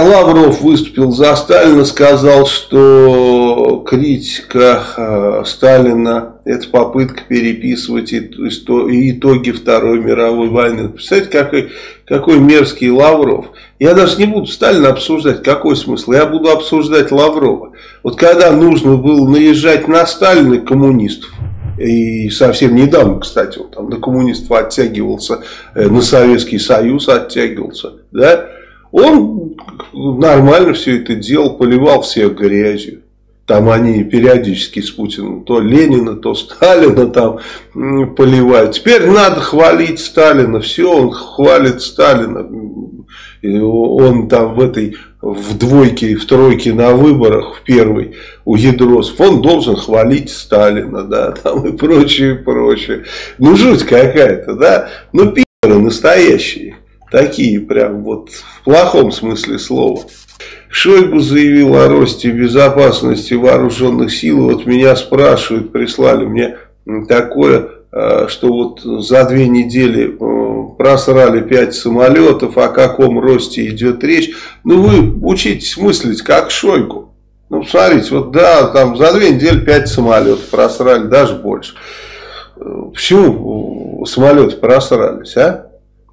Лавров выступил за Сталина, сказал, что критика Сталина – это попытка переписывать итоги Второй мировой войны. Представляете, какой мерзкий Лавров. Я даже не буду Сталина обсуждать, какой смысл, я буду обсуждать Лаврова. Вот когда нужно было наезжать на Сталина коммунистов, и совсем недавно, кстати, он там на коммунистов оттягивался, на Советский Союз оттягивался, да? Он нормально все это делал, поливал всех грязью. Там они периодически с Путиным то Ленина, то Сталина там поливают. Теперь надо хвалить Сталина. Все, он хвалит Сталина. Он там в двойке и в тройке на выборах, в первой у Ядросов, он должен хвалить Сталина, да, там и прочее, прочее. Ну, жуть какая-то, да. Ну, пидоры настоящие. Такие прям вот в плохом смысле слова. Шойгу заявил о росте безопасности вооруженных сил. Вот меня спрашивают, прислали мне такое, что вот за 2 недели просрали 5 самолетов, о каком росте идет речь. Ну вы учитесь мыслить как Шойгу. Ну смотрите, вот да, там за 2 недели 5 самолетов просрали, даже больше. Почему самолеты просрались, а?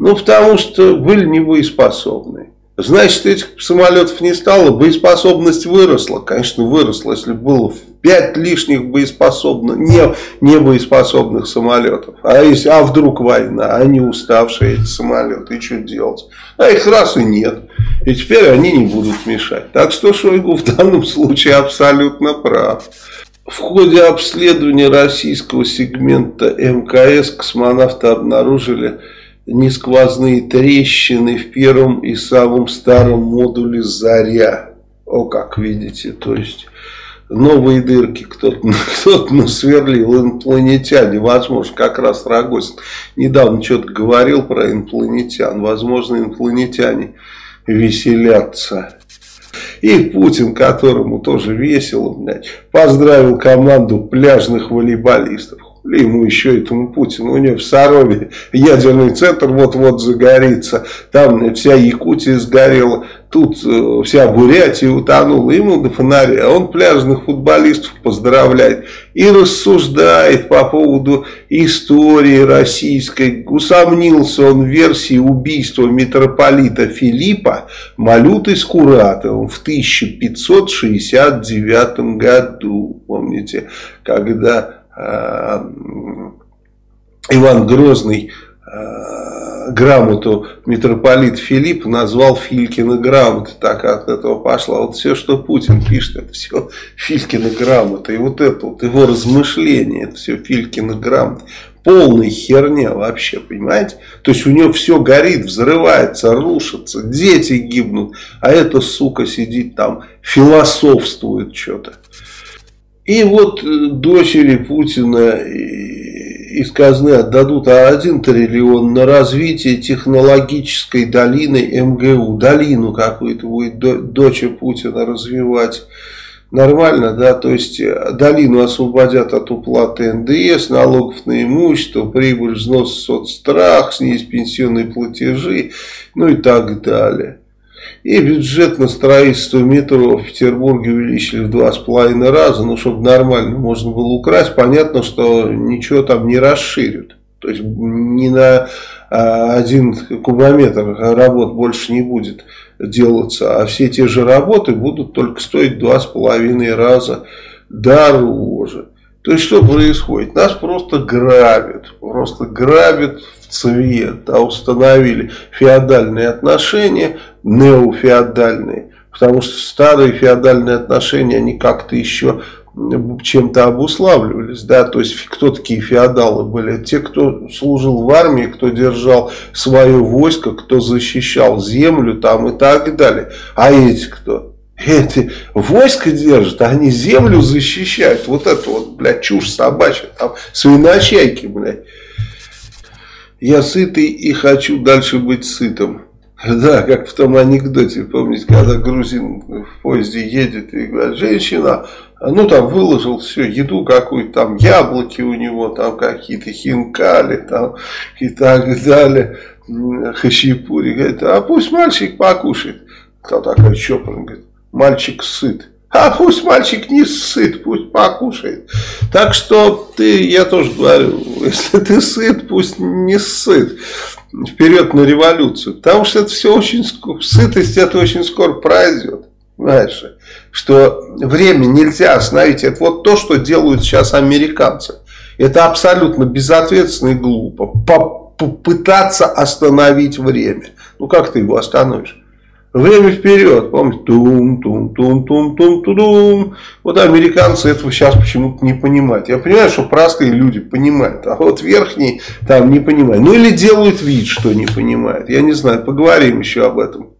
Ну, потому что были не боеспособны. Значит, этих самолетов не стало, боеспособность выросла. Конечно, выросла, если было в 5 лишних боеспособных, не боеспособных самолетов. А вдруг война, они уставшие, эти самолеты, и что делать? А их раз и нет. И теперь они не будут мешать. Так что Шойгу в данном случае абсолютно прав. В ходе обследования российского сегмента МКС космонавты обнаружили несквозные трещины в первом и самом старом модуле «Заря». О, как видите, то есть новые дырки кто-то насверлил, инопланетяне, возможно, как раз Рогозин недавно что-то говорил про инопланетян, возможно, инопланетяне веселятся. И Путин, которому тоже весело, блядь, поздравил команду пляжных волейболистов. Или ему еще, этому Путину, у него в Сарове ядерный центр вот-вот загорится, там вся Якутия сгорела, тут вся Бурятия утонула, ему до фонаря, а он пляжных футболистов поздравляет и рассуждает по поводу истории российской. Усомнился он в версии убийства митрополита Филиппа Малютой Скуратовым в 1569 году, помните, когда Иван Грозный грамоту митрополит Филипп назвал Филькина грамота, так от этого пошла. Вот все, что Путин пишет, это все Филькина грамота. И вот это вот его размышление, это все Филькина грамота. Полная херня вообще, понимаете? То есть у него все горит, взрывается, рушится, дети гибнут, а эта сука сидит там, философствует что-то. И вот дочери Путина из казны отдадут 1 триллион на развитие технологической долины МГУ. Долину какую-то будет дочь Путина развивать. Нормально, да? То есть долину освободят от уплаты НДС, налогов на имущество, прибыль, взнос, соцстрах, снизить пенсионные платежи, ну и так далее. И бюджет на строительство метро в Петербурге увеличили в 2,5 раза, ну, чтобы нормально можно было украсть. Понятно, что ничего там не расширят. То есть, ни на 1 кубометр работ больше не будет делаться, а все те же работы будут только стоить в 2,5 раза дороже. То есть, что происходит? Нас просто грабят в цвет, а установили феодальные отношения, неофеодальные, потому что старые феодальные отношения, они как-то еще чем-то обуславливались, да, то есть кто такие феодалы были? Те, кто служил в армии, кто держал свое войско, кто защищал землю там и так далее. А эти кто? Эти войско держат, а они землю защищают. Вот это вот, блядь, чушь собачья, там свиночайки, блядь. Я сытый и хочу дальше быть сытым. Да, как в том анекдоте, помните, когда грузин в поезде едет и говорит, женщина, ну там выложил все, еду какую-то, там яблоки у него, там какие-то хинкали, там и так далее, хачапури, говорит, а пусть мальчик покушает. Кто такой Чопорный? Говорит, мальчик сыт. А пусть мальчик не сыт, пусть покушает. Так что ты, я тоже говорю, если ты сыт, пусть не сыт. Вперед на революцию. Потому что это все очень скоро, сытость это очень скоро пройдет. Знаешь, что время нельзя остановить. Это вот то, что делают сейчас американцы. Это абсолютно безответственно и глупо. Попытаться остановить время. Ну как ты его остановишь? Время вперед, помните, тум-тум-тум-тум-тум-тум. Вот американцы этого сейчас почему-то не понимают. Я понимаю, что простые люди понимают, а вот верхние там не понимают. Ну или делают вид, что не понимают. Я не знаю, поговорим еще об этом.